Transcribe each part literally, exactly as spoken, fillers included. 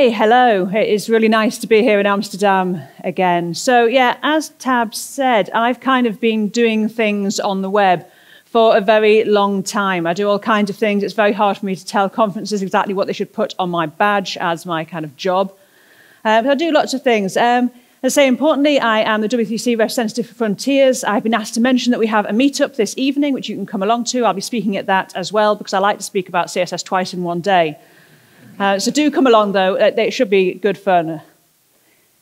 Hey, hello. It's really nice to be here in Amsterdam again. So yeah, as Tab said, I've kind of been doing things on the web for a very long time. I do all kinds of things. It's very hard for me to tell conferences exactly what they should put on my badge as my kind of job. Uh, but I do lots of things. Um, as I say, importantly, I am the W three C representative for Frontiers. I've been asked to mention that we have a meetup this evening, which you can come along to. I'll be speaking at that as well, because I like to speak about C S S twice in one day. Uh, so do come along, though. It should be good fun.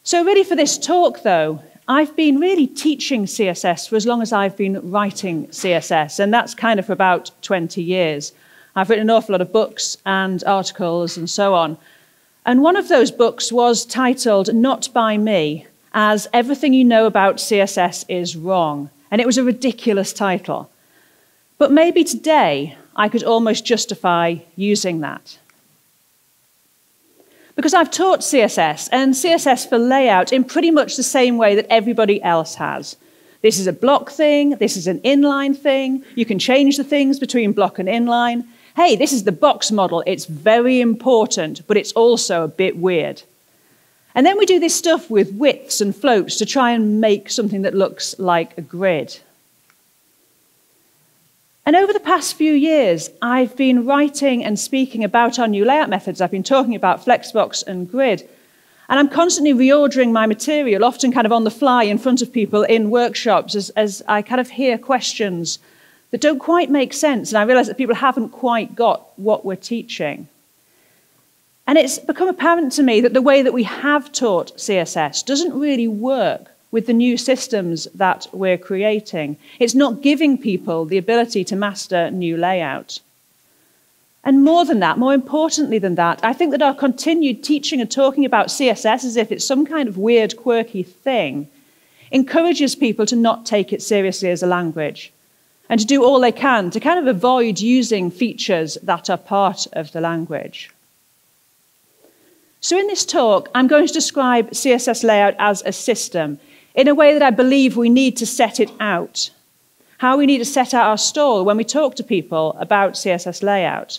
So really for this talk, though, I've been really teaching C S S for as long as I've been writing C S S, and that's kind of for about twenty years. I've written an awful lot of books and articles and so on. And one of those books was titled Not By Me, as Everything You Know About C S S Is Wrong. And it was a ridiculous title. But maybe today I could almost justify using that. Because I've taught C S S and C S S for layout in pretty much the same way that everybody else has. This is a block thing, this is an inline thing, you can change the things between block and inline. Hey, this is the box model, it's very important, but it's also a bit weird. And then we do this stuff with widths and floats to try and make something that looks like a grid. And over the past few years, I've been writing and speaking about our new layout methods. I've been talking about Flexbox and Grid. And I'm constantly reordering my material, often kind of on the fly in front of people in workshops, as, as I kind of hear questions that don't quite make sense. And I realize that people haven't quite got what we're teaching. And it's become apparent to me that the way that we have taught C S S doesn't really work with the new systems that we're creating. It's not giving people the ability to master new layout. And more than that, more importantly than that, I think that our continued teaching and talking about C S S as if it's some kind of weird, quirky thing encourages people to not take it seriously as a language and to do all they can to kind of avoid using features that are part of the language. So in this talk, I'm going to describe C S S layout as a system, in a way that I believe we need to set it out, how we need to set out our stall when we talk to people about C S S layout.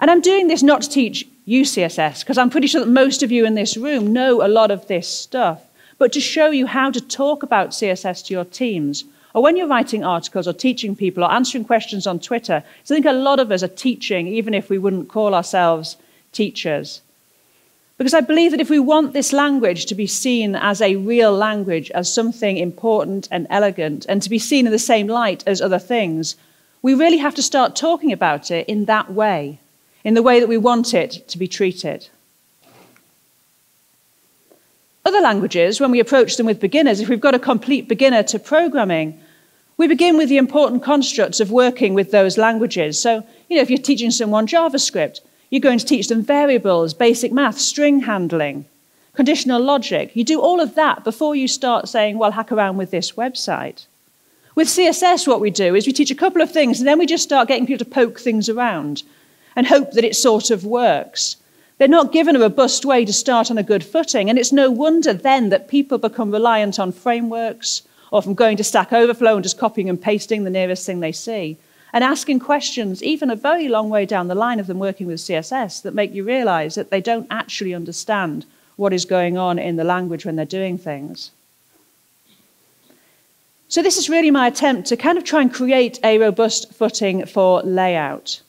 And I'm doing this not to teach you C S S, because I'm pretty sure that most of you in this room know a lot of this stuff, but to show you how to talk about C S S to your teams, or when you're writing articles or teaching people or answering questions on Twitter. So I think a lot of us are teaching, even if we wouldn't call ourselves teachers. Because I believe that if we want this language to be seen as a real language, as something important and elegant, and to be seen in the same light as other things, we really have to start talking about it in that way, in the way that we want it to be treated. Other languages, when we approach them with beginners, if we've got a complete beginner to programming, we begin with the important constructs of working with those languages. So, you know, if you're teaching someone JavaScript, you're going to teach them variables, basic math, string handling, conditional logic. You do all of that before you start saying, well, hack around with this website. With C S S, what we do is we teach a couple of things, and then we just start getting people to poke things around and hope that it sort of works. They're not given a robust way to start on a good footing, and it's no wonder then that people become reliant on frameworks or from going to Stack Overflow and just copying and pasting the nearest thing they see, and asking questions, even a very long way down the line of them working with C S S, that make you realize that they don't actually understand what is going on in the language when they're doing things. So this is really my attempt to kind of try and create a robust footing for layout.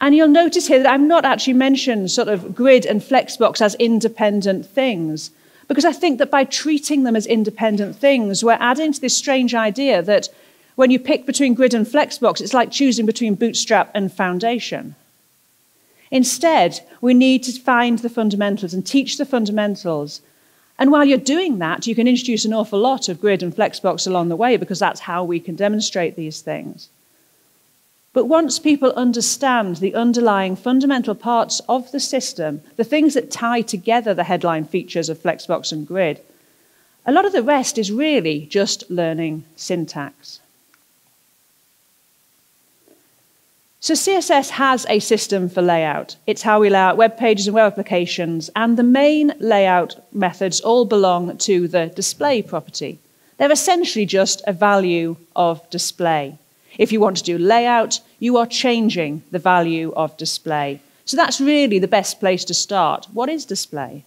And you'll notice here that I've not actually mentioned sort of Grid and Flexbox as independent things, because I think that by treating them as independent things, we're adding to this strange idea that when you pick between Grid and Flexbox, it's like choosing between Bootstrap and Foundation. Instead, we need to find the fundamentals and teach the fundamentals. And while you're doing that, you can introduce an awful lot of Grid and Flexbox along the way, because that's how we can demonstrate these things. But once people understand the underlying fundamental parts of the system, the things that tie together the headline features of Flexbox and Grid, a lot of the rest is really just learning syntax. So C S S has a system for layout. It's how we lay out web pages and web applications, and the main layout methods all belong to the display property. They're essentially just a value of display. If you want to do layout, you are changing the value of display. So that's really the best place to start. What is display?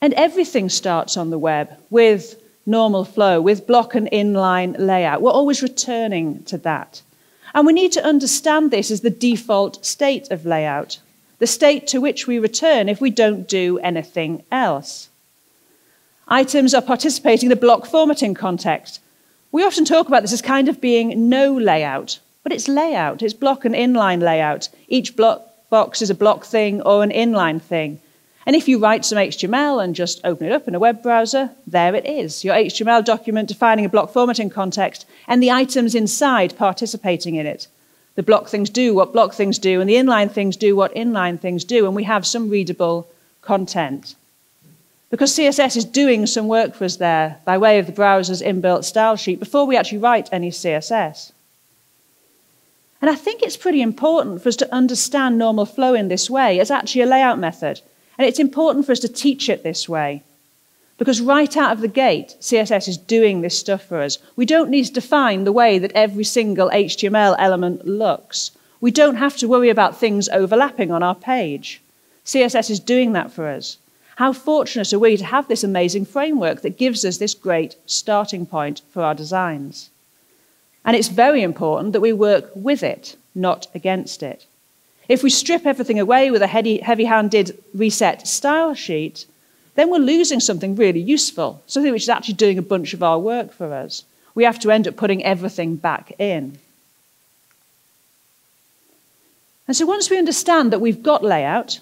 And everything starts on the web with normal flow, with block and inline layout. We're always returning to that. And we need to understand this as the default state of layout, the state to which we return if we don't do anything else. Items are participating in the block formatting context. We often talk about this as kind of being no layout, but it's layout, it's block and inline layout. Each block box is a block thing or an inline thing. And if you write some H T M L and just open it up in a web browser, there it is, your H T M L document defining a block formatting context and the items inside participating in it. The block things do what block things do, and the inline things do what inline things do, and we have some readable content. Because C S S is doing some work for us there by way of the browser's inbuilt style sheet before we actually write any C S S. And I think it's pretty important for us to understand normal flow in this way as actually a layout method. And it's important for us to teach it this way. Because right out of the gate, C S S is doing this stuff for us. We don't need to define the way that every single H T M L element looks. We don't have to worry about things overlapping on our page. C S S is doing that for us. How fortunate are we to have this amazing framework that gives us this great starting point for our designs? And it's very important that we work with it, not against it. If we strip everything away with a heavy-handed reset style sheet, then we're losing something really useful, something which is actually doing a bunch of our work for us. We have to end up putting everything back in. And so once we understand that we've got layout,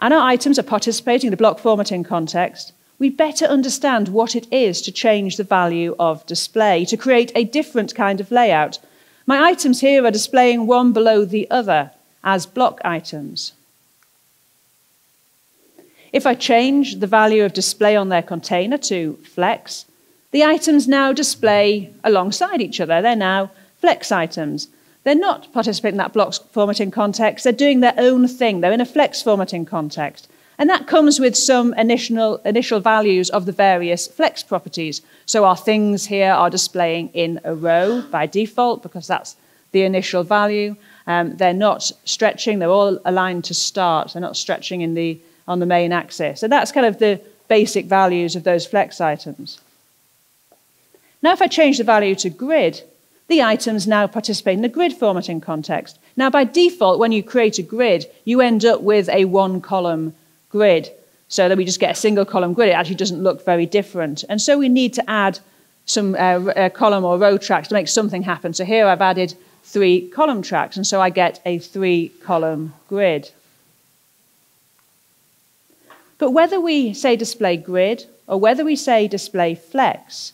and our items are participating in the block formatting context, we better understand what it is to change the value of display, to create a different kind of layout. My items here are displaying one below the other as block items. If I change the value of display on their container to flex, the items now display alongside each other. They're now flex items. They're not participating in that block formatting context. They're doing their own thing. They're in a flex formatting context. And that comes with some initial, initial values of the various flex properties. So our things here are displaying in a row by default because that's the initial value. Um, they're not stretching. They're all aligned to start. They're not stretching in the, on the main axis. So that's kind of the basic values of those flex items. Now if I change the value to grid, the items now participate in the grid formatting context. Now by default, when you create a grid, you end up with a one-column grid. So that we just get a single-column grid. It actually doesn't look very different. And so we need to add some uh, uh, column or row tracks to make something happen. So here I've added three column tracks, and so I get a three column grid. But whether we say display grid or whether we say display flex,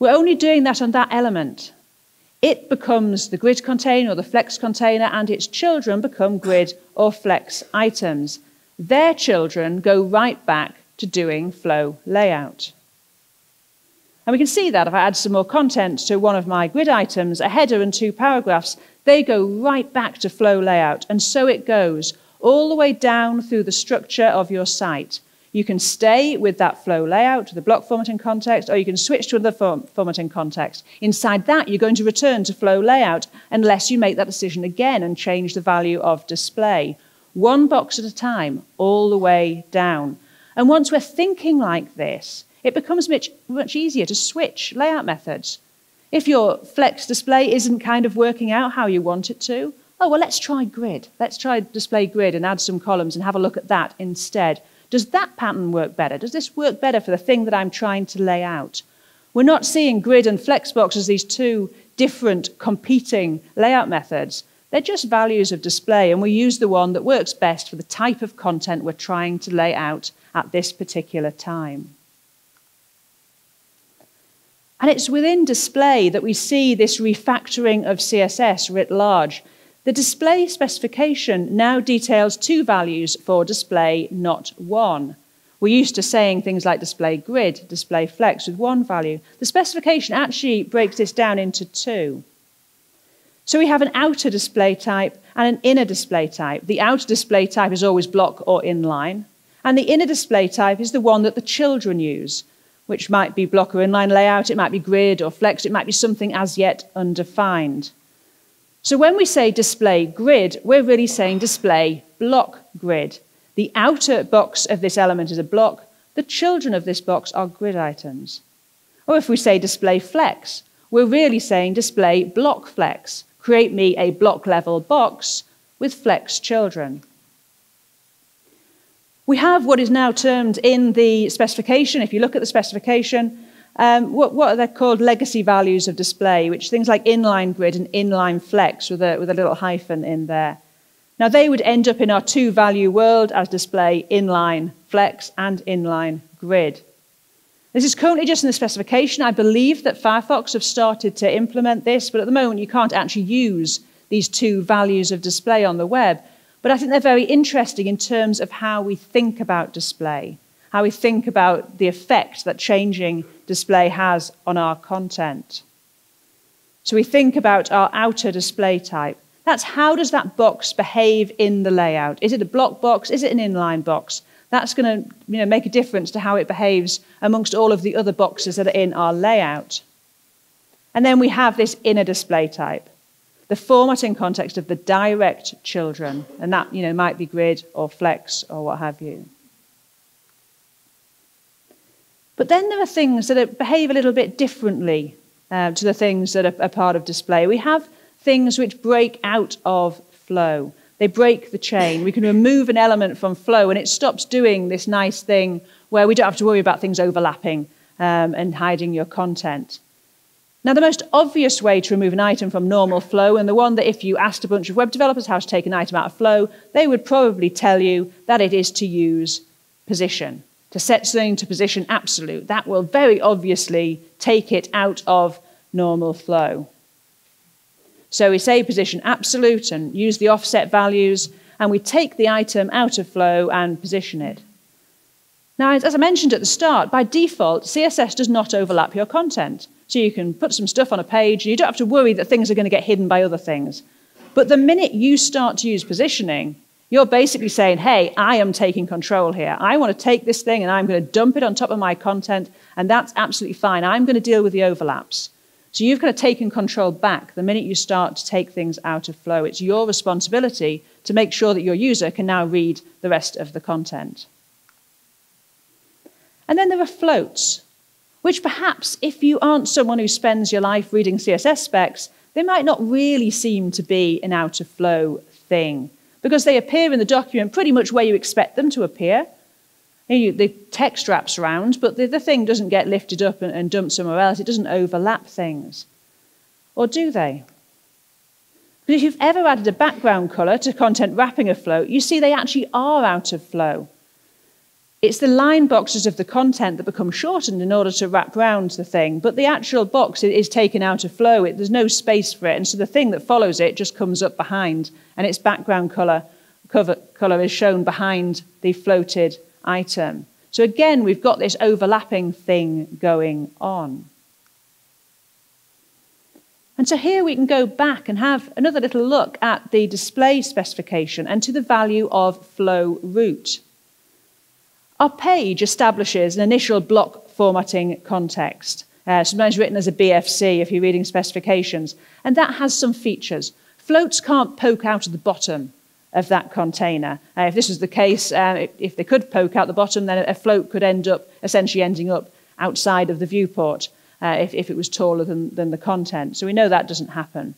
we're only doing that on that element. It becomes the grid container or the flex container, and its children become grid or flex items. Their children go right back to doing flow layout. And we can see that if I add some more content to one of my grid items, a header and two paragraphs, they go right back to flow layout. And so it goes all the way down through the structure of your site. You can stay with that flow layout, the block formatting context, or you can switch to another form formatting context. Inside that, you're going to return to flow layout unless you make that decision again and change the value of display. One box at a time, all the way down. And once we're thinking like this, it becomes much, much easier to switch layout methods. If your flex display isn't kind of working out how you want it to, oh, well, let's try grid. Let's try display grid and add some columns and have a look at that instead. Does that pattern work better? Does this work better for the thing that I'm trying to lay out? We're not seeing grid and Flexbox as these two different competing layout methods. They're just values of display, and we use the one that works best for the type of content we're trying to lay out at this particular time. And it's within display that we see this refactoring of C S S writ large. The display specification now details two values for display, not one. We're used to saying things like display grid, display flex with one value. The specification actually breaks this down into two. So we have an outer display type and an inner display type. The outer display type is always block or inline, and the inner display type is the one that the children use, which might be block or inline layout, it might be grid or flex, it might be something as yet undefined. So when we say display grid, we're really saying display block grid. The outer box of this element is a block. The children of this box are grid items. Or if we say display flex, we're really saying display block flex. Create me a block level box with flex children. We have what is now termed in the specification, if you look at the specification, um, what, what are they called legacy values of display, which things like inline grid and inline flex with a, with a little hyphen in there. Now they would end up in our two value world as display inline flex and inline grid. This is currently just in the specification. I believe that Firefox have started to implement this, but at the moment you can't actually use these two values of display on the web. But I think they're very interesting in terms of how we think about display, how we think about the effect that changing display has on our content. So we think about our outer display type. That's how does that box behave in the layout? Is it a block box? Is it an inline box? That's going to, you know, make a difference to how it behaves amongst all of the other boxes that are in our layout. And then we have this inner display type, the formatting context of the direct children, and that, you know, might be grid or flex or what have you. But then there are things that behave a little bit differently uh, to the things that are, are part of display. We have things which break out of flow. They break the chain. We can remove an element from flow and it stops doing this nice thing where we don't have to worry about things overlapping um, and hiding your content. Now, the most obvious way to remove an item from normal flow, and the one that if you asked a bunch of web developers how to take an item out of flow, they would probably tell you that it is to use position, to set something to position absolute. That will very obviously take it out of normal flow. So we say position absolute and use the offset values, and we take the item out of flow and position it. Now, as I mentioned at the start, by default, C S S does not overlap your content. So you can put some stuff on a page, and you don't have to worry that things are going to get hidden by other things. But the minute you start to use positioning, you're basically saying, hey, I am taking control here. I want to take this thing, and I'm going to dump it on top of my content, and that's absolutely fine. I'm going to deal with the overlaps. So you've kind of taken control back the minute you start to take things out of flow. It's your responsibility to make sure that your user can now read the rest of the content. And then there are floats, which perhaps if you aren't someone who spends your life reading C S S specs, they might not really seem to be an out of flow thing because they appear in the document pretty much where you expect them to appear. You, the text wraps around, but the, the thing doesn't get lifted up and, and dumped somewhere else. It doesn't overlap things. Or do they? Because if you've ever added a background color to content wrapping a float, you see they actually are out of flow. It's the line boxes of the content that become shortened in order to wrap around the thing, but the actual box is taken out of flow. It, there's no space for it, and so the thing that follows it just comes up behind, and its background color, cover, color is shown behind the floated item. So again, we've got this overlapping thing going on. And so here we can go back and have another little look at the display specification and to the value of flow root. Our page establishes an initial block formatting context, uh, sometimes written as a B F C if you're reading specifications, and that has some features. Floats can't poke out of the bottom of that container. Uh, if this was the case, uh, if they could poke out the bottom, then a float could end up essentially ending up outside of the viewport uh, if, if it was taller than, than the content. So we know that doesn't happen.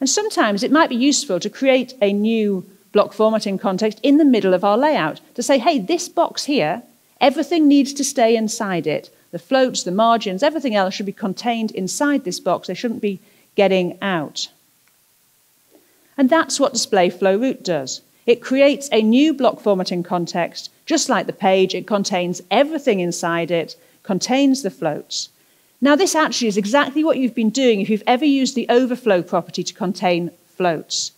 And sometimes it might be useful to create a new block formatting context in the middle of our layout to say, hey, this box here, everything needs to stay inside it. The floats, the margins, everything else should be contained inside this box. They shouldn't be getting out. And that's what display flow root does. It creates a new block formatting context. Just like the page, it contains everything inside it, contains the floats. Now, this actually is exactly what you've been doing if you've ever used the overflow property to contain floats.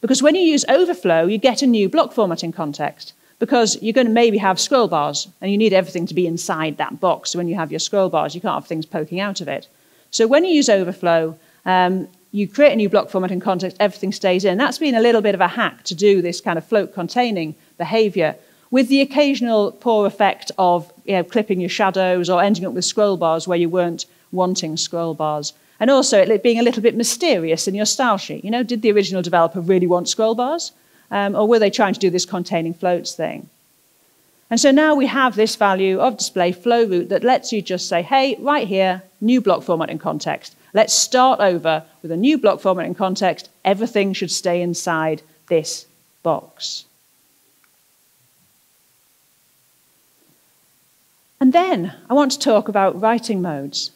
Because when you use overflow, you get a new block formatting context, because you're going to maybe have scroll bars, and you need everything to be inside that box. When you have your scroll bars, you can't have things poking out of it. So when you use overflow, um, you create a new block formatting context, everything stays in. That's been a little bit of a hack to do this kind of float containing behavior, with the occasional poor effect of you know, clipping your shadows or ending up with scroll bars where you weren't wanting scroll bars. And also it being a little bit mysterious in your style sheet. You know, did the original developer really want scroll bars? Um, or were they trying to do this containing floats thing? And so now we have this value of display flow root that lets you just say, hey, right here, new block format and context. Let's start over with a new block format and context. Everything should stay inside this box. And then I want to talk about writing modes.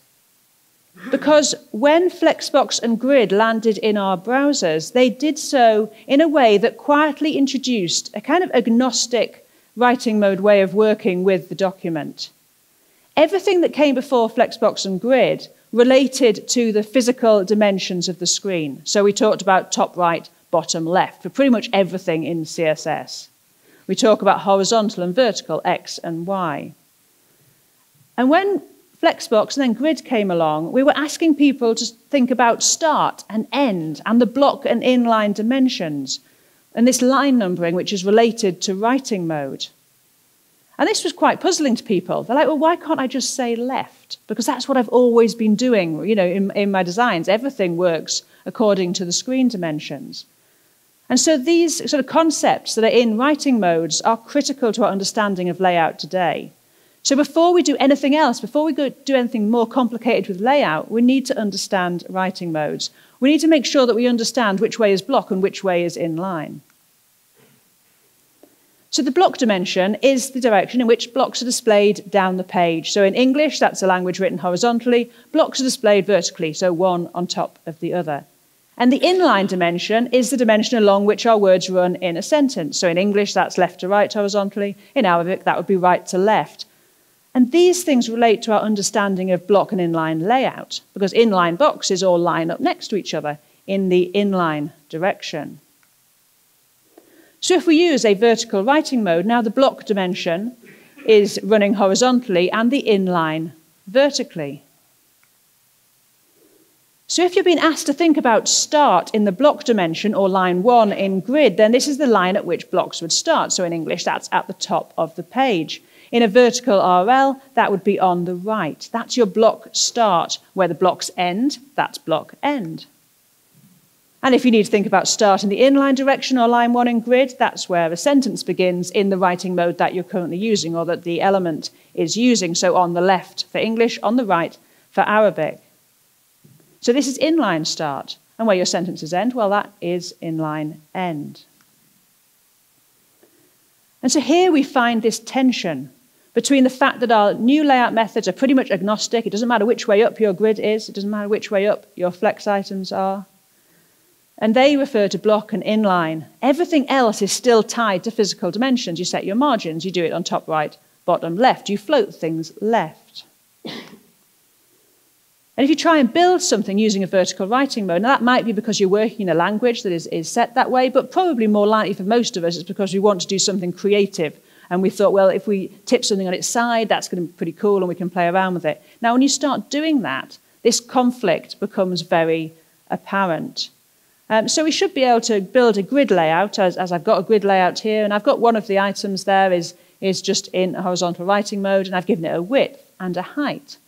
Because when Flexbox and Grid landed in our browsers, they did so in a way that quietly introduced a kind of agnostic writing mode way of working with the document. Everything that came before Flexbox and Grid related to the physical dimensions of the screen. So we talked about top right, bottom left for pretty much everything in C S S. We talk about horizontal and vertical, X and Y. And when Flexbox and then Grid came along, we were asking people to think about start and end and the block and inline dimensions and this line numbering, which is related to writing mode. And this was quite puzzling to people. They're like, well, why can't I just say left? Because that's what I've always been doing, you know, in, in my designs. Everything works according to the screen dimensions. And so these sort of concepts that are in writing modes are critical to our understanding of layout today. So before we do anything else, before we go do anything more complicated with layout, we need to understand writing modes. We need to make sure that we understand which way is block and which way is inline. So the block dimension is the direction in which blocks are displayed down the page. So in English, that's a language written horizontally. Blocks are displayed vertically, so one on top of the other. And the inline dimension is the dimension along which our words run in a sentence. So in English, that's left to right horizontally. In Arabic, that would be right to left. And these things relate to our understanding of block and inline layout, because inline boxes all line up next to each other in the inline direction. So if we use a vertical writing mode, now the block dimension is running horizontally and the inline vertically. So if you're being asked to think about start in the block dimension or line one in Grid, then this is the line at which blocks would start. So in English, that's at the top of the page. In a vertical R L, that would be on the right. That's your block start. Where the blocks end, that's block end. And if you need to think about start in the inline direction or line one in Grid, that's where a sentence begins in the writing mode that you're currently using or that the element is using. So on the left for English, on the right for Arabic. So this is inline start. And where your sentences end, well, that is inline end. And so here we find this tension between the fact that our new layout methods are pretty much agnostic. It doesn't matter which way up your grid is. It doesn't matter which way up your flex items are. And they refer to block and inline. Everything else is still tied to physical dimensions. You set your margins. You do it on top right, bottom left. You float things left. And if you try and build something using a vertical writing mode, now that might be because you're working in a language that is, is set that way, but probably more likely for most of us it's because we want to do something creative. And we thought, well, if we tip something on its side, that's going to be pretty cool and we can play around with it. Now, when you start doing that, this conflict becomes very apparent. Um, so we should be able to build a grid layout, as, as I've got a grid layout here, and I've got one of the items there is, is just in a horizontal writing mode, and I've given it a width and a height.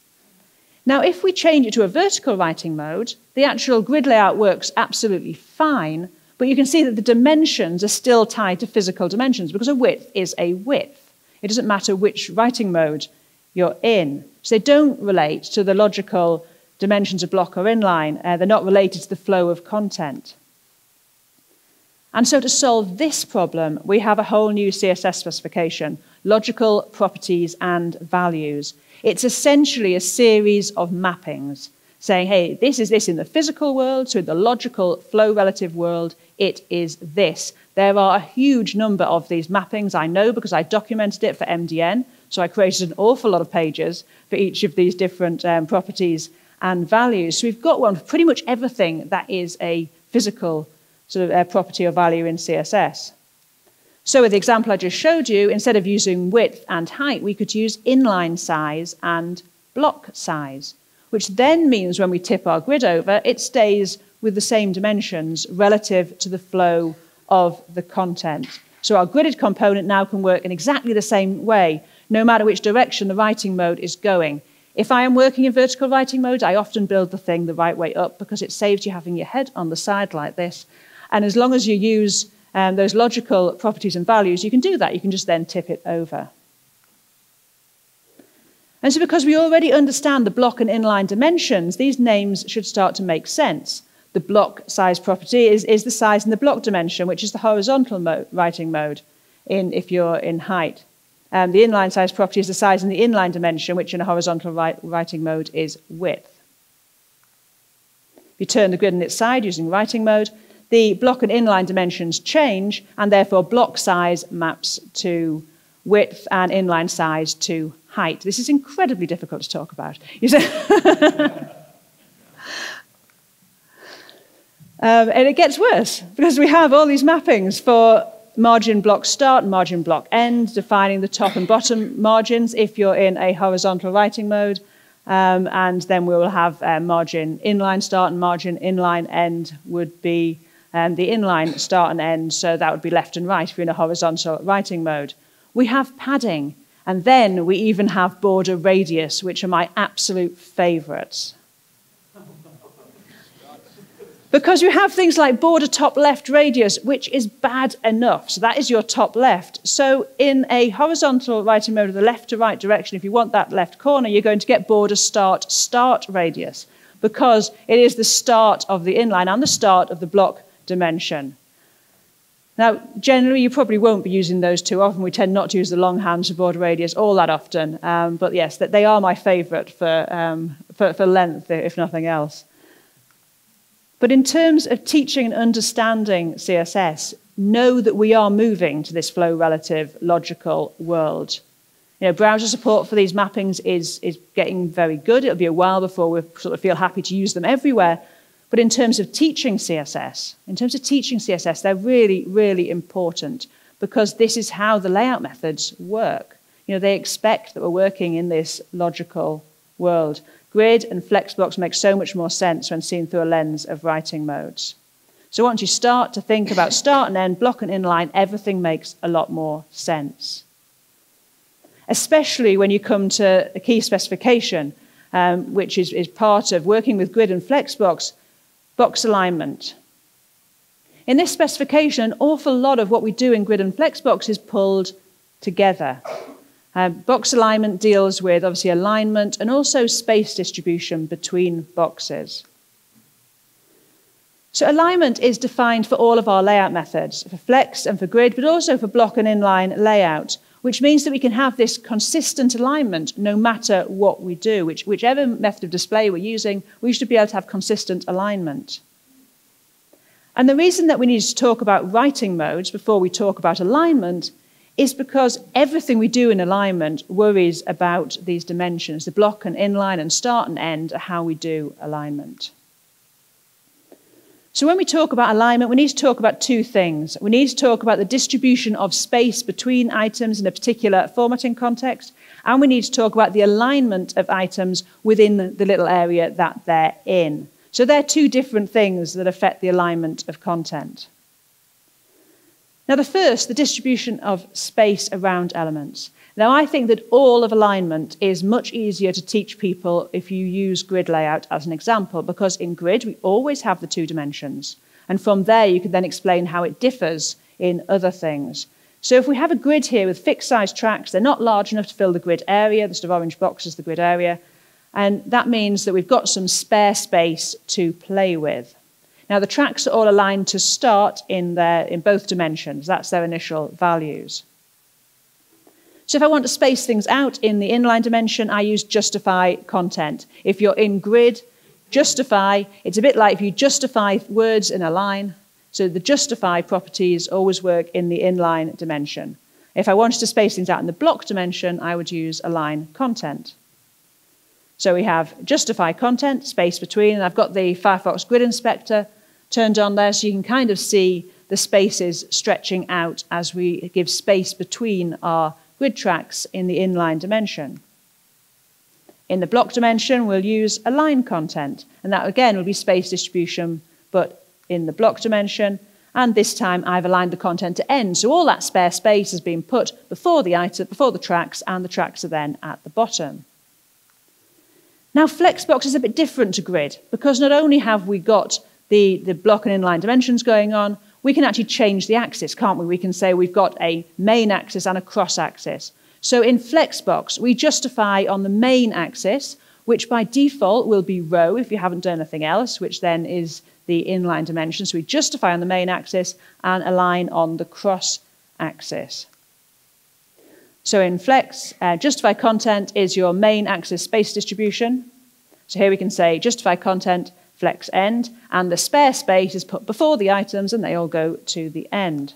Now, if we change it to a vertical writing mode, the actual grid layout works absolutely fine, but you can see that the dimensions are still tied to physical dimensions because a width is a width. It doesn't matter which writing mode you're in. So they don't relate to the logical dimensions of block or inline. Uh, they're not related to the flow of content. And so to solve this problem, we have a whole new C S S specification, logical properties and values. It's essentially a series of mappings saying, hey, this is this in the physical world, so in the logical flow relative world, it is this. There are a huge number of these mappings, I know, because I documented it for M D N, so I created an awful lot of pages for each of these different um, properties and values. So we've got one for pretty much everything that is a physical sort of uh, property or value in C S S. So with the example I just showed you, instead of using width and height, we could use inline size and block size, which then means when we tip our grid over, it stays with the same dimensions relative to the flow of the content. So our gridded component now can work in exactly the same way, no matter which direction the writing mode is going. If I am working in vertical writing mode, I often build the thing the right way up because it saves you having your head on the side like this. And as long as you use um, those logical properties and values, you can do that. You can just then tip it over. And so because we already understand the block and inline dimensions, these names should start to make sense. The block size property is, is the size in the block dimension, which is the horizontal mo- writing mode in, if you're in height. Um, the inline size property is the size in the inline dimension, which in a horizontal write, writing mode is width. If you turn the grid on its side using writing mode, the block and inline dimensions change, and therefore block size maps to width and inline size to height. This is incredibly difficult to talk about. You see? Um, and it gets worse because we have all these mappings for margin block start and margin block end, defining the top and bottom margins if you're in a horizontal writing mode. Um, and then we will have uh, margin inline start and margin inline end would be um, the inline start and end. So that would be left and right if you're in a horizontal writing mode. We have padding. And then we even have border radius, which are my absolute favorites. Because you have things like border top left radius, which is bad enough. So that is your top left. So in a horizontal writing mode of the left to right direction, if you want that left corner, you're going to get border start start radius because it is the start of the inline and the start of the block dimension. Now, generally, you probably won't be using those too often. We tend not to use the longhand for border radius all that often. Um, but yes, they are my favorite for, um, for, for length, if nothing else. But in terms of teaching and understanding C S S, know that we are moving to this flow relative logical world. You know, browser support for these mappings is, is getting very good. It'll be a while before we sort of feel happy to use them everywhere. But in terms of teaching C S S, in terms of teaching C S S, they're really, really important because this is how the layout methods work. You know, they expect that we're working in this logical world. Grid and Flexbox make so much more sense when seen through a lens of writing modes. So once you start to think about start and end, block and inline, everything makes a lot more sense. Especially when you come to a key specification, um, which is, is part of working with Grid and Flexbox, box alignment. In this specification, an awful lot of what we do in Grid and Flexbox is pulled together. Uh, box alignment deals with, obviously, alignment and also space distribution between boxes. So alignment is defined for all of our layout methods, for Flex and for Grid, but also for block and inline layout, which means that we can have this consistent alignment no matter what we do. Which, whichever method of display we're using, we should be able to have consistent alignment. And the reason that we need to talk about writing modes before we talk about alignment is because everything we do in alignment worries about these dimensions. The block and inline and start and end are how we do alignment. So when we talk about alignment, we need to talk about two things. We need to talk about the distribution of space between items in a particular formatting context, and we need to talk about the alignment of items within the little area that they're in. So they're two different things that affect the alignment of content. Now, the first, the distribution of space around elements. Now, I think that all of alignment is much easier to teach people if you use grid layout as an example, because in grid, we always have the two dimensions. And from there, you can then explain how it differs in other things. So if we have a grid here with fixed size tracks, they're not large enough to fill the grid area. The sort of orange box is the grid area. And that means that we've got some spare space to play with. Now, the tracks are all aligned to start in, their, in both dimensions. That's their initial values. So if I want to space things out in the inline dimension, I use justify content. If you're in grid, justify, it's a bit like if you justify words in a line. So the justify properties always work in the inline dimension. If I wanted to space things out in the block dimension, I would use align content. So we have justify content, space between, and I've got the Firefox grid inspector turned on there, so you can kind of see the spaces stretching out as we give space between our grid tracks in the inline dimension. In the block dimension, we'll use align content, and that again will be space distribution, but in the block dimension, and this time I've aligned the content to end, so all that spare space has been put before the item, before the tracks, and the tracks are then at the bottom. Now, Flexbox is a bit different to Grid, because not only have we got the, the block and inline dimensions going on, we can actually change the axis, can't we? We can say we've got a main axis and a cross axis. So in Flexbox, we justify on the main axis, which by default will be row if you haven't done anything else, which then is the inline dimension. So we justify on the main axis and align on the cross axis. So in Flex, uh, justify content is your main axis space distribution. So here we can say justify content, flex end, and the spare space is put before the items and they all go to the end.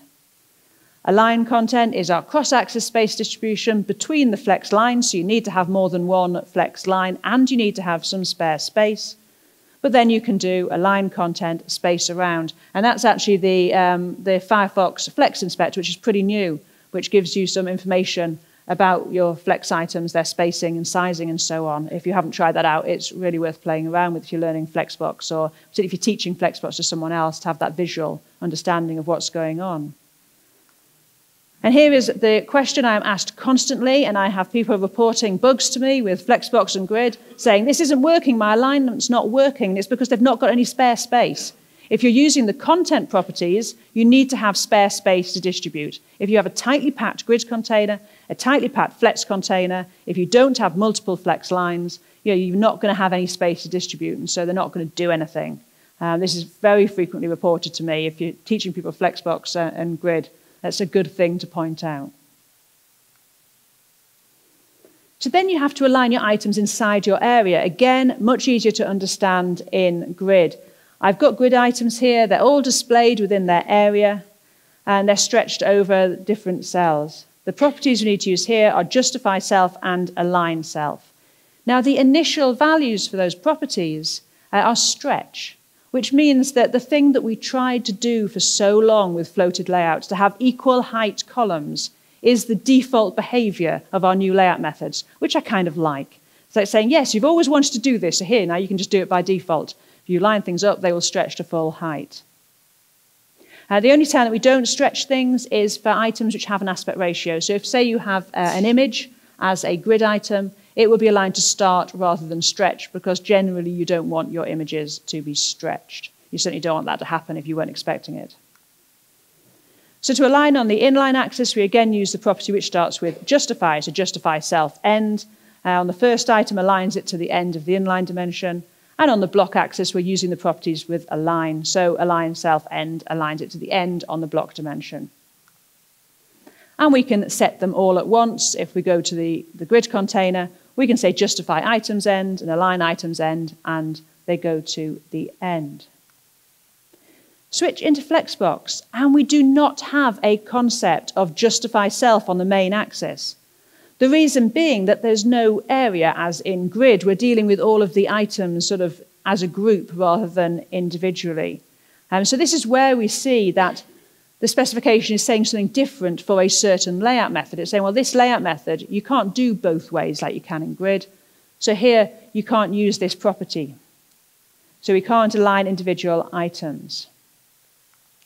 Align content is our cross-axis space distribution between the flex lines, so you need to have more than one flex line and you need to have some spare space. But then you can do align content, space around, and that's actually the, um, the Firefox Flex Inspector, which is pretty new, which gives you some information about your flex items, their spacing and sizing and so on. If you haven't tried that out, it's really worth playing around with if you're learning Flexbox, or particularly if you're teaching Flexbox to someone else, to have that visual understanding of what's going on. And here is the question I'm asked constantly, and I have people reporting bugs to me with Flexbox and Grid saying, this isn't working, my alignment's not working. It's because they've not got any spare space. If you're using the content properties, you need to have spare space to distribute. If you have a tightly packed Grid container, a tightly packed Flex container, if you don't have multiple Flex lines, you know, you're not going to have any space to distribute, and so they're not going to do anything. Um, this is very frequently reported to me. If you're teaching people Flexbox uh, and Grid, that's a good thing to point out. So then you have to align your items inside your area. Again, much easier to understand in Grid. I've got grid items here, they're all displayed within their area and they're stretched over different cells. The properties we need to use here are justify self and align self. Now the initial values for those properties uh, are stretch, which means that the thing that we tried to do for so long with floated layouts, to have equal height columns, is the default behavior of our new layout methods, which I kind of like. So it's saying, yes, you've always wanted to do this, so here now you can just do it by default. If you line things up, they will stretch to full height. Uh, the only time that we don't stretch things is for items which have an aspect ratio. So if, say, you have uh, an image as a grid item, it will be aligned to start rather than stretch, because generally you don't want your images to be stretched. You certainly don't want that to happen if you weren't expecting it. So to align on the inline axis, we again use the property which starts with justify, so justify self end. Uh, on the first item, aligns it to the end of the inline dimension. And on the block axis, we're using the properties with align. So align self end aligns it to the end on the block dimension. And we can set them all at once. If we go to the, the grid container, we can say justify items end and align items end, and they go to the end. Switch into Flexbox, and we do not have a concept of justify self on the main axis. The reason being that there's no area, as in Grid. We're dealing with all of the items sort of as a group rather than individually. Um, so this is where we see that the specification is saying something different for a certain layout method. It's saying, well, this layout method, you can't do both ways like you can in Grid. So here, you can't use this property. So we can't align individual items.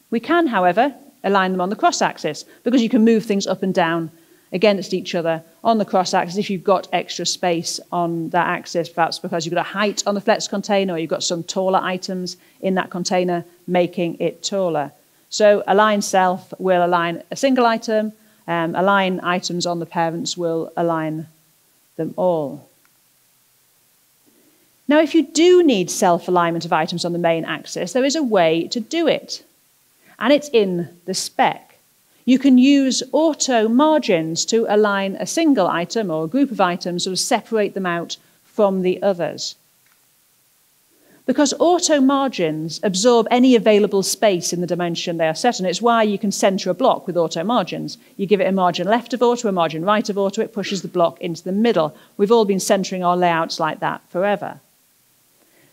We can, however, align them on the cross-axis, because you can move things up and down against each other on the cross-axis if you've got extra space on that axis, perhaps because you've got a height on the flex container or you've got some taller items in that container making it taller. So align self will align a single item, um, align items on the parents will align them all. Now if you do need self-alignment of items on the main axis, there is a way to do it, and it's in the spec. You can use auto margins to align a single item or a group of items, sort of separate them out from the others. Because auto margins absorb any available space in the dimension they are set on. It's why you can center a block with auto margins. You give it a margin left of auto, a margin right of auto, it pushes the block into the middle. We've all been centering our layouts like that forever.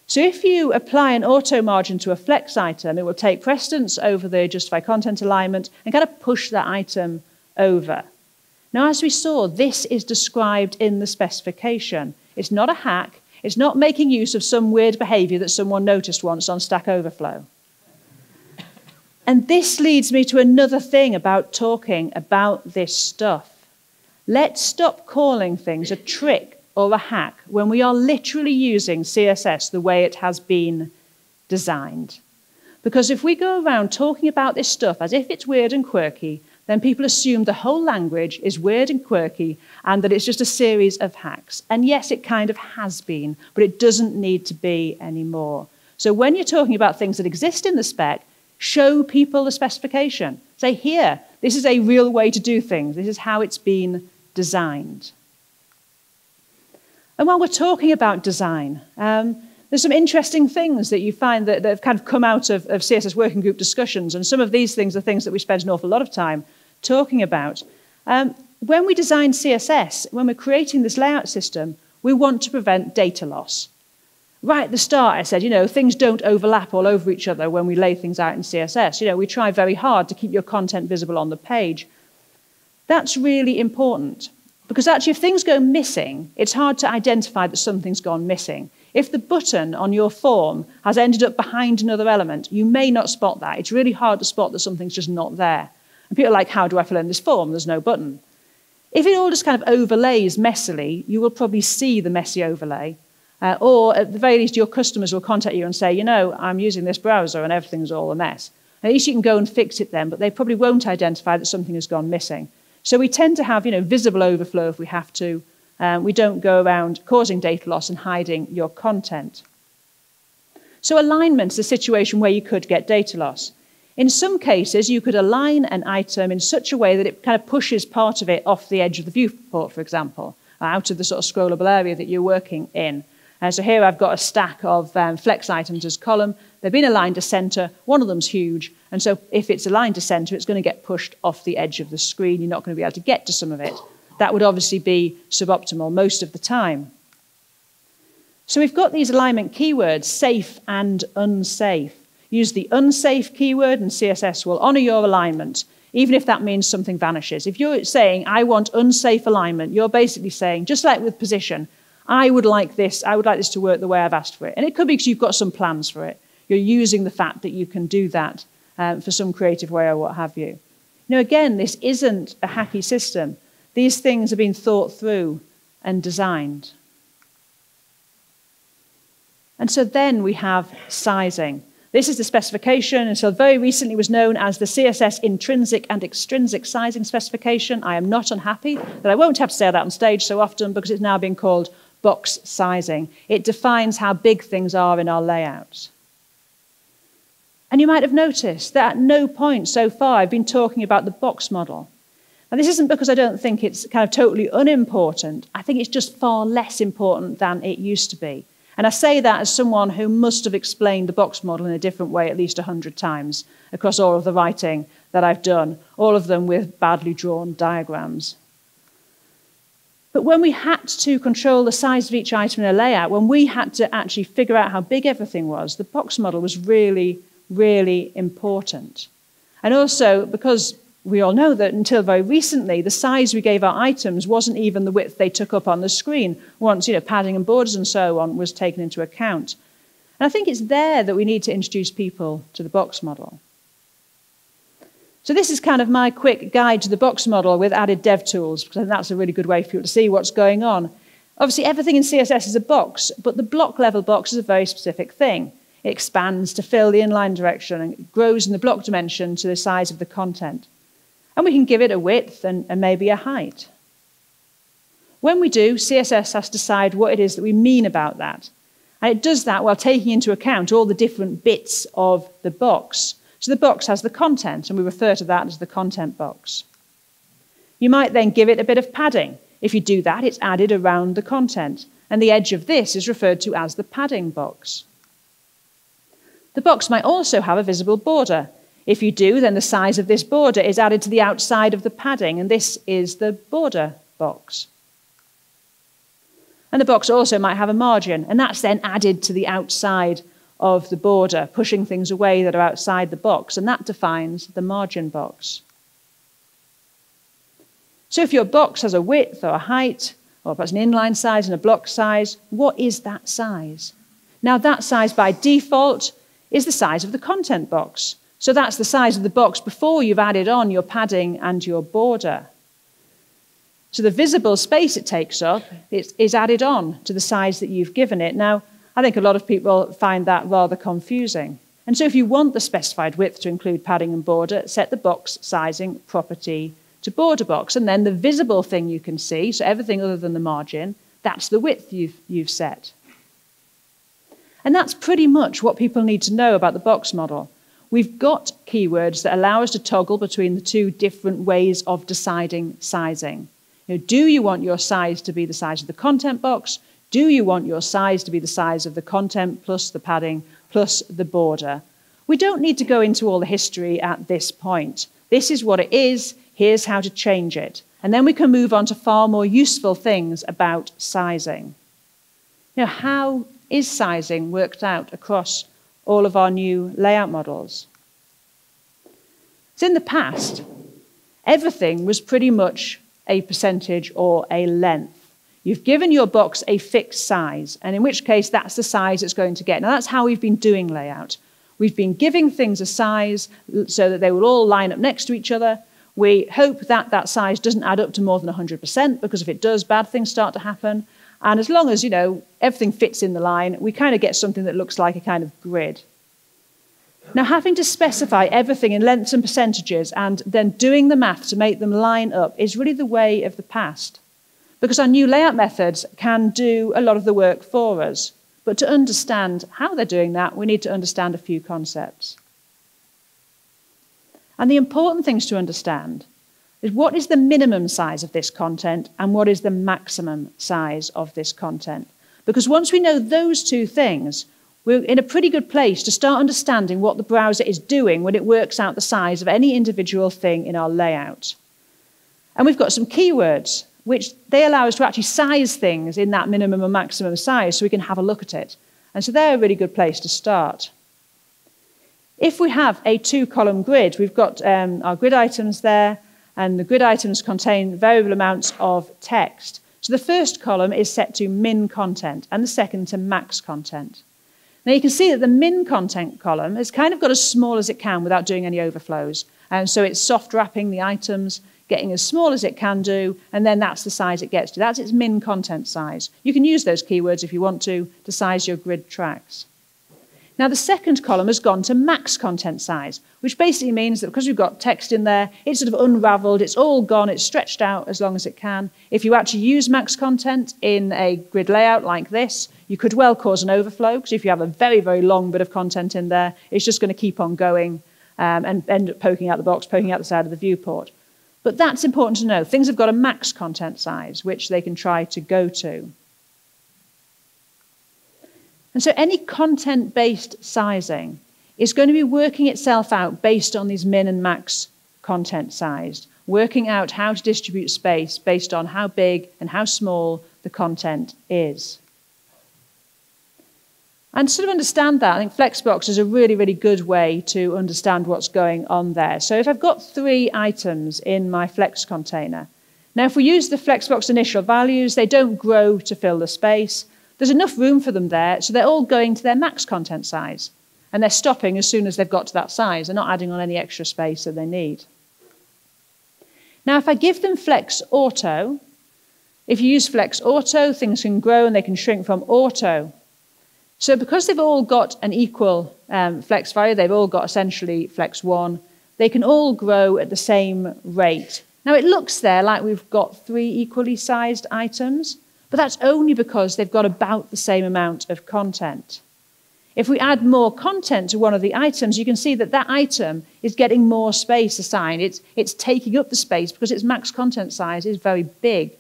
So if you apply an auto margin to a flex item, it will take precedence over the justify content alignment and kind of push that item over. Now, as we saw, this is described in the specification. It's not a hack. It's not making use of some weird behavior that someone noticed once on Stack Overflow. And this leads me to another thing about talking about this stuff. Let's stop calling things a trick or a hack when we are literally using C S S the way it has been designed. Because if we go around talking about this stuff as if it's weird and quirky, then people assume the whole language is weird and quirky and that it's just a series of hacks. And yes, it kind of has been, but it doesn't need to be anymore. So when you're talking about things that exist in the spec, show people the specification. Say, here, this is a real way to do things. This is how it's been designed. And while we're talking about design, um, there's some interesting things that you find that, that have kind of come out of, of C S S working group discussions. And some of these things are things that we spend an awful lot of time talking about. Um, when we design C S S, when we're creating this layout system, we want to prevent data loss. Right at the start, I said, you know, things don't overlap all over each other when we lay things out in C S S. You know, we try very hard to keep your content visible on the page. That's really important because actually if things go missing, it's hard to identify that something's gone missing. If the button on your form has ended up behind another element, you may not spot that. It's really hard to spot that something's just not there. And people are like, how do I fill in this form? There's no button. If it all just kind of overlays messily, you will probably see the messy overlay. Uh, or at the very least, your customers will contact you and say, you know, I'm using this browser and everything's all a mess. At least you can go and fix it then, but they probably won't identify that something has gone missing. So we tend to have, you know, visible overflow if we have to. Um, we don't go around causing data loss and hiding your content. So alignment is a situation where you could get data loss. In some cases, you could align an item in such a way that it kind of pushes part of it off the edge of the viewport, for example, out of the sort of scrollable area that you're working in. Uh, so here I've got a stack of um, flex items as column. They've been aligned to center. One of them's huge. And so if it's aligned to center, it's going to get pushed off the edge of the screen. You're not going to be able to get to some of it. That would obviously be suboptimal most of the time. So we've got these alignment keywords, safe and unsafe. Use the unsafe keyword and C S S will honor your alignment, even if that means something vanishes. If you're saying, I want unsafe alignment, you're basically saying, just like with position, I would like this, I would like this to work the way I've asked for it. And it could be because you've got some plans for it. You're using the fact that you can do that um, for some creative way or what have you. Now, again, this isn't a hacky system. These things have been thought through and designed. And so then we have sizing. This is the specification, and so very recently was known as the C S S intrinsic and extrinsic sizing specification. I am not unhappy that I won't have to say that on stage so often because it's now being called box sizing. It defines how big things are in our layouts. And you might have noticed that at no point so far I've been talking about the box model. And this isn't because I don't think it's kind of totally unimportant. I think it's just far less important than it used to be. And I say that as someone who must have explained the box model in a different way at least a hundred times across all of the writing that I've done, all of them with badly drawn diagrams. But when we had to control the size of each item in a layout, when we had to actually figure out how big everything was, the box model was really, really important. And also, because we all know that until very recently, the size we gave our items wasn't even the width they took up on the screen once, you know, padding and borders and so on was taken into account. And I think it's there that we need to introduce people to the box model. So this is kind of my quick guide to the box model with added dev tools, because I think that's a really good way for people to see what's going on. Obviously, everything in C S S is a box, but the block level box is a very specific thing. It expands to fill the inline direction and grows in the block dimension to the size of the content. And we can give it a width and, and maybe a height. When we do, C S S has to decide what it is that we mean about that. And it does that while taking into account all the different bits of the box. So the box has the content, and we refer to that as the content box. You might then give it a bit of padding. If you do that, it's added around the content, and the edge of this is referred to as the padding box. The box might also have a visible border. If you do, then the size of this border is added to the outside of the padding, and this is the border box. And the box also might have a margin, and that's then added to the outside of the border, pushing things away that are outside the box, and that defines the margin box. So if your box has a width or a height, or perhaps an inline size and a block size, what is that size? Now that size by default is the size of the content box. So that's the size of the box before you've added on your padding and your border. So the visible space it takes up is, is added on to the size that you've given it. Now, I think a lot of people find that rather confusing. And so if you want the specified width to include padding and border, set the box sizing property to border box. And then the visible thing you can see, so everything other than the margin, that's the width you've, you've set. And that's pretty much what people need to know about the box model. We've got keywords that allow us to toggle between the two different ways of deciding sizing. You know, do you want your size to be the size of the content box? Do you want your size to be the size of the content plus the padding plus the border? We don't need to go into all the history at this point. This is what it is. Here's how to change it. And then we can move on to far more useful things about sizing. Now, how is sizing worked out across all of our new layout models? So in the past, everything was pretty much a percentage or a length. You've given your box a fixed size, and in which case that's the size it's going to get. Now that's how we've been doing layout. We've been giving things a size so that they will all line up next to each other. We hope that that size doesn't add up to more than one hundred percent, because if it does, bad things start to happen. And as long as, you know, everything fits in the line, we kind of get something that looks like a kind of grid. Now, having to specify everything in lengths and percentages and then doing the math to make them line up is really the way of the past, because our new layout methods can do a lot of the work for us. But to understand how they're doing that, we need to understand a few concepts. And the important things to understand is what is the minimum size of this content and what is the maximum size of this content. Because once we know those two things, we're in a pretty good place to start understanding what the browser is doing when it works out the size of any individual thing in our layout. And we've got some keywords, which they allow us to actually size things in that minimum and maximum size so we can have a look at it. And so they're a really good place to start. If we have a two-column grid, we've got um, our grid items there, and the grid items contain variable amounts of text. So the first column is set to min content and the second to max content. Now you can see that the min content column has kind of got as small as it can without doing any overflows. And so it's soft wrapping the items, getting as small as it can do, and then that's the size it gets to. That's its min content size. You can use those keywords if you want to, to size your grid tracks. Now the second column has gone to max content size, which basically means that because we've got text in there, it's sort of unraveled, it's all gone, it's stretched out as long as it can. If you actually use max content in a grid layout like this, you could well cause an overflow, because if you have a very, very long bit of content in there, it's just going to keep on going um, and end up poking out the box, poking out the side of the viewport. But that's important to know. Things have got a max content size, which they can try to go to. And so any content-based sizing is going to be working itself out based on these min and max content size, working out how to distribute space based on how big and how small the content is. And to sort of understand that, I think Flexbox is a really, really good way to understand what's going on there. So if I've got three items in my Flex container, now if we use the Flexbox initial values, they don't grow to fill the space. There's enough room for them there, so they're all going to their max content size. And they're stopping as soon as they've got to that size. They're not adding on any extra space that they need. Now, if I give them Flex Auto, if you use Flex Auto, things can grow and they can shrink from auto. So because they've all got an equal um, flex value, they've all got essentially Flex one, they can all grow at the same rate. Now, it looks there like we've got three equally sized items, but that's only because they've got about the same amount of content. If we add more content to one of the items, you can see that that item is getting more space assigned. It's, it's taking up the space because its max content size is very big.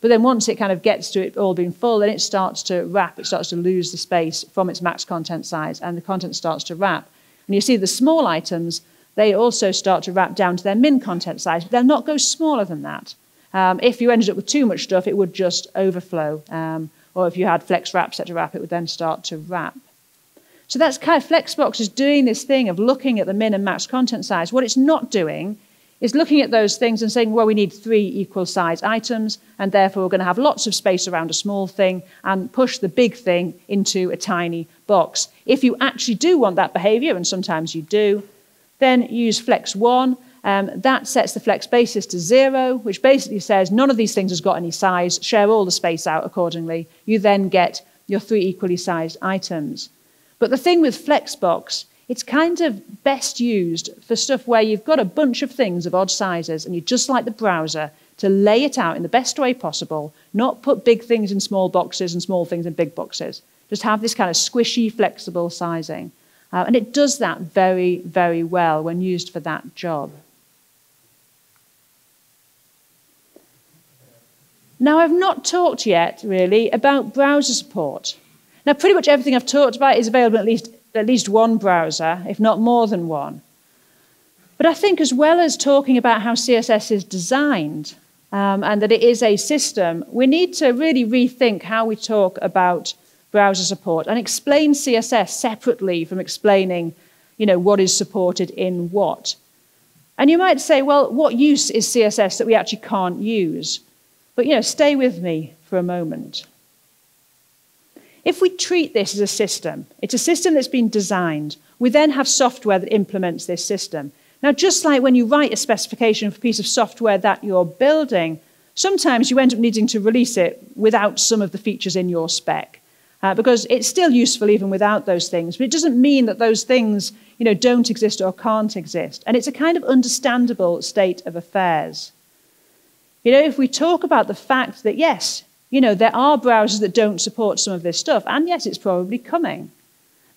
But then once it kind of gets to it all being full, then it starts to wrap. It starts to lose the space from its max content size, and the content starts to wrap. And you see the small items, they also start to wrap down to their min content size, but they'll not go smaller than that. Um, if you ended up with too much stuff, it would just overflow. Um, or if you had Flex Wrap set to wrap, it would then start to wrap. So that's kind of Flexbox is doing this thing of looking at the min and max content size. What it's not doing is looking at those things and saying, well, we need three equal size items, and therefore we're going to have lots of space around a small thing and push the big thing into a tiny box. If you actually do want that behavior, and sometimes you do, then use Flex one, Um, that sets the flex basis to zero, which basically says none of these things has got any size, share all the space out accordingly. You then get your three equally sized items. But the thing with Flexbox, it's kind of best used for stuff where you've got a bunch of things of odd sizes and you just like the browser to lay it out in the best way possible, not put big things in small boxes and small things in big boxes. Just have this kind of squishy, flexible sizing. Uh, and it does that very, very well when used for that job. Now, I've not talked yet, really, about browser support. Now, pretty much everything I've talked about is available in at least, at least one browser, if not more than one. But I think as well as talking about how C S S is designed um, and that it is a system, we need to really rethink how we talk about browser support and explain C S S separately from explaining, you know, what is supported in what. And you might say, well, what use is C S S that we actually can't use? But, you know, stay with me for a moment. If we treat this as a system, it's a system that's been designed, we then have software that implements this system. Now, just like when you write a specification for a piece of software that you're building, sometimes you end up needing to release it without some of the features in your spec, uh, because it's still useful even without those things. But it doesn't mean that those things, you know, don't exist or can't exist. And it's a kind of understandable state of affairs. You know, if we talk about the fact that, yes, you know, there are browsers that don't support some of this stuff, and yes, it's probably coming.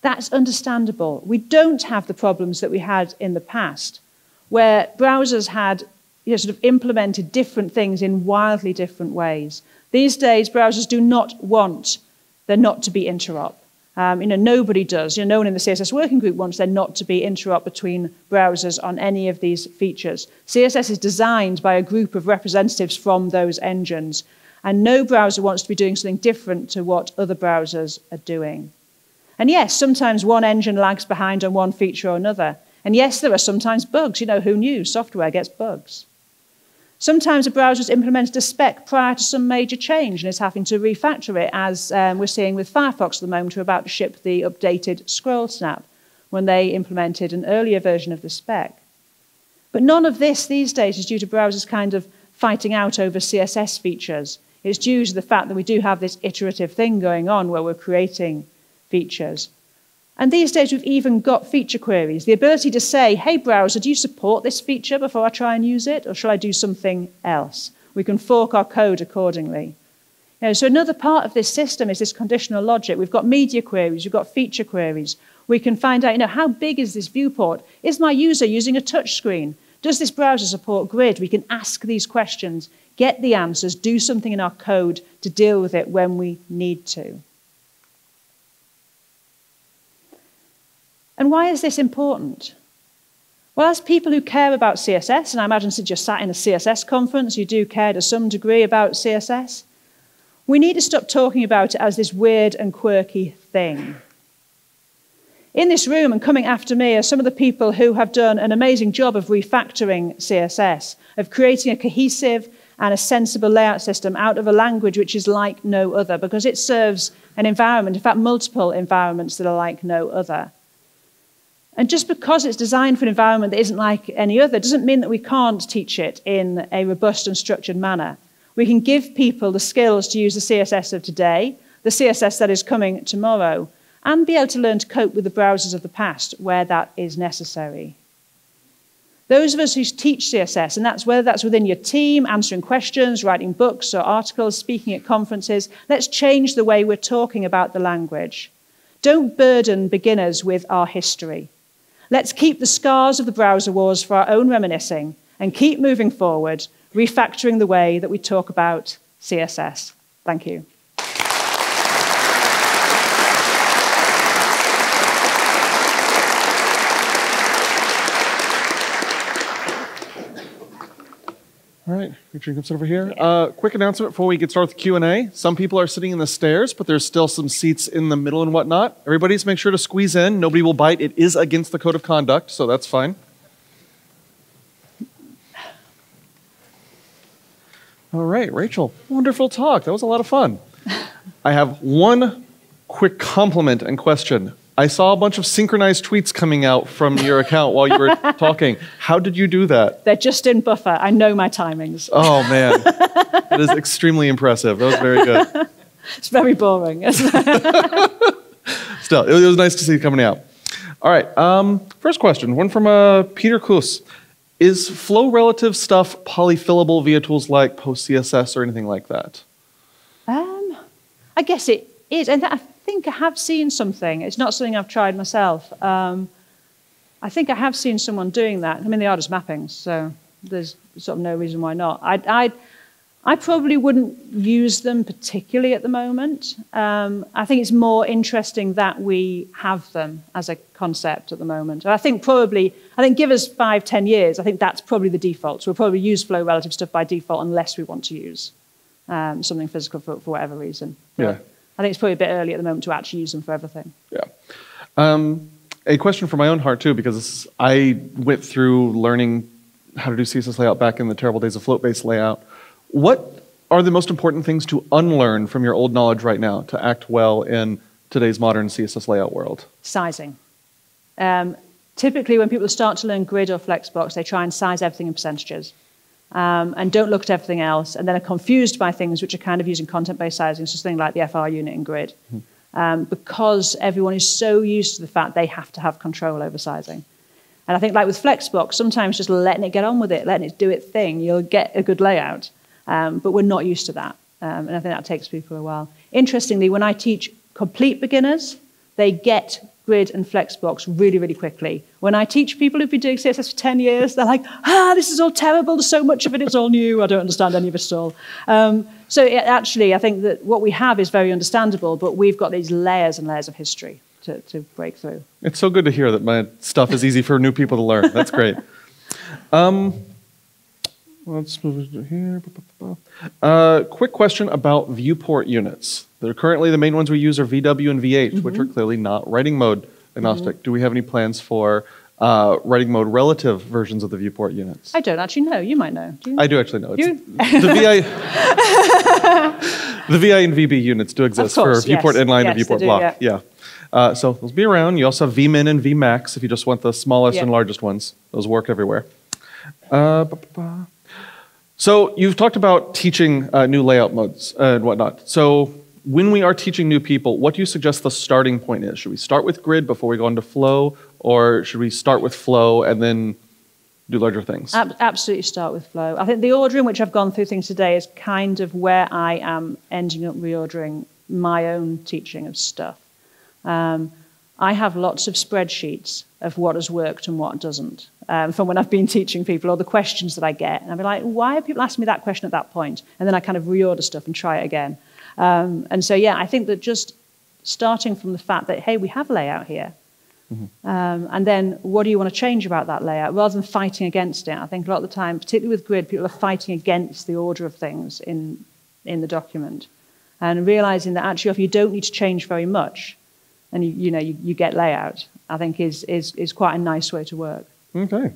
That's understandable. We don't have the problems that we had in the past, where browsers had, you know, sort of implemented different things in wildly different ways. These days, browsers do not want there not to be interop. Um, you know, nobody does. You know, no one in the C S S working group wants there not to be interop between browsers on any of these features. C S S is designed by a group of representatives from those engines, and no browser wants to be doing something different to what other browsers are doing. And yes, sometimes one engine lags behind on one feature or another. And yes, there are sometimes bugs. You know, who knew? Software gets bugs. Sometimes a browser has implemented a spec prior to some major change and is having to refactor it, as um, we're seeing with Firefox at the moment, who are about to ship the updated scroll snap when they implemented an earlier version of the spec. But none of this these days is due to browsers kind of fighting out over C S S features. It's due to the fact that we do have this iterative thing going on where we're creating features. And these days we've even got feature queries, the ability to say, hey browser, do you support this feature before I try and use it, or shall I do something else? We can fork our code accordingly. You know, so another part of this system is this conditional logic. We've got media queries, we've got feature queries. We can find out, you know, how big is this viewport? Is my user using a touch screen? Does this browser support Grid? We can ask these questions, get the answers, do something in our code to deal with it when we need to. And why is this important? Well, as people who care about C S S, and I imagine since you're sat in a C S S conference, you do care to some degree about C S S, we need to stop talking about it as this weird and quirky thing. In this room and coming after me are some of the people who have done an amazing job of refactoring C S S, of creating a cohesive and a sensible layout system out of a language which is like no other, because it serves an environment, in fact, multiple environments that are like no other. And just because it's designed for an environment that isn't like any other doesn't mean that we can't teach it in a robust and structured manner. We can give people the skills to use the C S S of today, the C S S that is coming tomorrow, and be able to learn to cope with the browsers of the past where that is necessary. Those of us who teach C S S, and that's whether that's within your team, answering questions, writing books or articles, speaking at conferences, let's change the way we're talking about the language. Don't burden beginners with our history. Let's keep the scars of the browser wars for our own reminiscing and keep moving forward, refactoring the way that we talk about C S S. Thank you. All right, Rachel, come sit over here. Yeah. Uh, quick announcement before we get started with Q and A. Some people are sitting in the stairs, but there's still some seats in the middle and whatnot. Everybody's make sure to squeeze in. Nobody will bite. It is against the code of conduct, so that's fine. All right, Rachel, wonderful talk. That was a lot of fun. I have one quick compliment and question. I saw a bunch of synchronized tweets coming out from your account while you were talking. How did you do that? They're just in buffer. I know my timings. Oh, man. That is extremely impressive. That was very good. It's very boring. Still, it was nice to see it coming out. All right. Um, first question, one from uh, Peter Kus. Is flow relative stuff polyfillable via tools like PostCSS or anything like that? Um, I guess it is. And that, I think I have seen something. It's not something I've tried myself. Um, I think I have seen someone doing that. I mean, they are just mappings, so there's sort of no reason why not. I, I, I probably wouldn't use them particularly at the moment. Um, I think it's more interesting that we have them as a concept at the moment. I think probably, I think give us five, ten years, I think that's probably the default. So we'll probably use flow relative stuff by default unless we want to use um, something physical for, for whatever reason. But yeah. I think it's probably a bit early at the moment to actually use them for everything. Yeah. Um, a question from my own heart too, because this, I went through learning how to do C S S layout back in the terrible days of float-based layout. What are the most important things to unlearn from your old knowledge right now to act well in today's modern C S S layout world? Sizing. Um, typically, when people start to learn Grid or Flexbox, they try and size everything in percentages um, and don't look at everything else, and then are confused by things which are kind of using content-based sizing, so things like the F R unit in Grid, hmm. um, because everyone is so used to the fact they have to have control over sizing. And I think, like with Flexbox, sometimes just letting it get on with it, letting it do its thing, you'll get a good layout. Um, but we're not used to that, um, and I think that takes people a while. Interestingly, when I teach complete beginners, they get Grid and Flexbox really, really quickly. When I teach people who've been doing C S S for ten years, they're like, ah, this is all terrible, there's so much of it, it's all new, I don't understand any of it at all. Um, so it, actually, I think that what we have is very understandable, but we've got these layers and layers of history to, to break through. It's so good to hear that my stuff is easy for new people to learn. That's great. Um, Let's move it here. Uh, quick question about viewport units. They're currently the main ones we use are V W and V H, mm-hmm. which are clearly not writing mode agnostic. Mm-hmm. Do we have any plans for uh, writing mode relative versions of the viewport units? I don't actually know. You might know. Do you know? I do actually know. It's, you? the V I, the V I and V B units do exist course, for viewport yes. inline yes, and viewport do, block. Yeah. yeah. Uh, so those be around. You also have Vmin and Vmax if you just want the smallest yeah. and largest ones. Those work everywhere. Uh, ba-ba-ba. So you've talked about teaching uh, new layout modes and whatnot. So when we are teaching new people, what do you suggest the starting point is? Should we start with Grid before we go into flow, or should we start with flow and then do larger things? Absolutely start with flow. I think the order in which I've gone through things today is kind of where I am ending up reordering my own teaching of stuff. Um, I have lots of spreadsheets of what has worked and what doesn't. Um, from when I've been teaching people, or the questions that I get. And I'll be like, why are people asking me that question at that point? And then I kind of reorder stuff and try it again. Um, and so, yeah, I think that just starting from the fact that, hey, we have layout here. Mm-hmm. um, and then what do you want to change about that layout? Rather than fighting against it, I think a lot of the time, particularly with Grid, people are fighting against the order of things in, in the document. And realizing that actually, if you don't need to change very much, and you, you know, you, you get layout, I think is, is, is quite a nice way to work. Okay.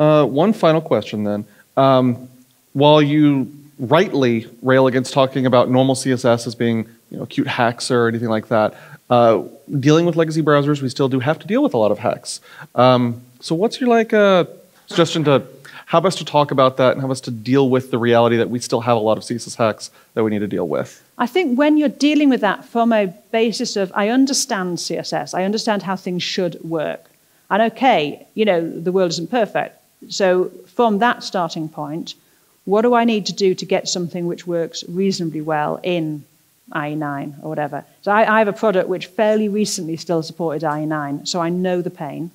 Uh, one final question then. Um, while you rightly rail against talking about normal C S S as being, you know, cute hacks or anything like that, uh, dealing with legacy browsers, we still do have to deal with a lot of hacks. Um, so what's your like uh, suggestion to how best to talk about that and how best to deal with the reality that we still have a lot of C S S hacks that we need to deal with? I think when you're dealing with that from a basis of, I understand C S S, I understand how things should work. And okay, you know, the world isn't perfect. So from that starting point, what do I need to do to get something which works reasonably well in I E nine or whatever? So I, I have a product which fairly recently still supported I E nine, so I know the pain.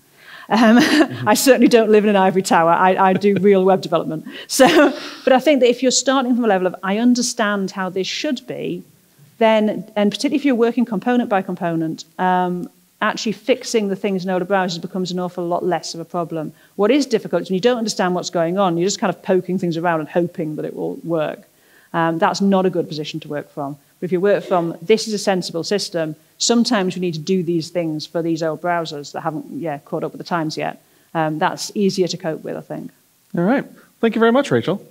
Um, I certainly don't live in an ivory tower. I, I do real web development. So, but I think that if you're starting from a level of, I understand how this should be, then, and particularly if you're working component by component, um, actually fixing the things in older browsers becomes an awful lot less of a problem. What is difficult is when you don't understand what's going on, you're just kind of poking things around and hoping that it will work. Um, that's not a good position to work from. But if you work from, this is a sensible system, sometimes we need to do these things for these old browsers that haven't yeah, caught up with the times yet. Um, that's easier to cope with, I think. All right. Thank you very much, Rachel.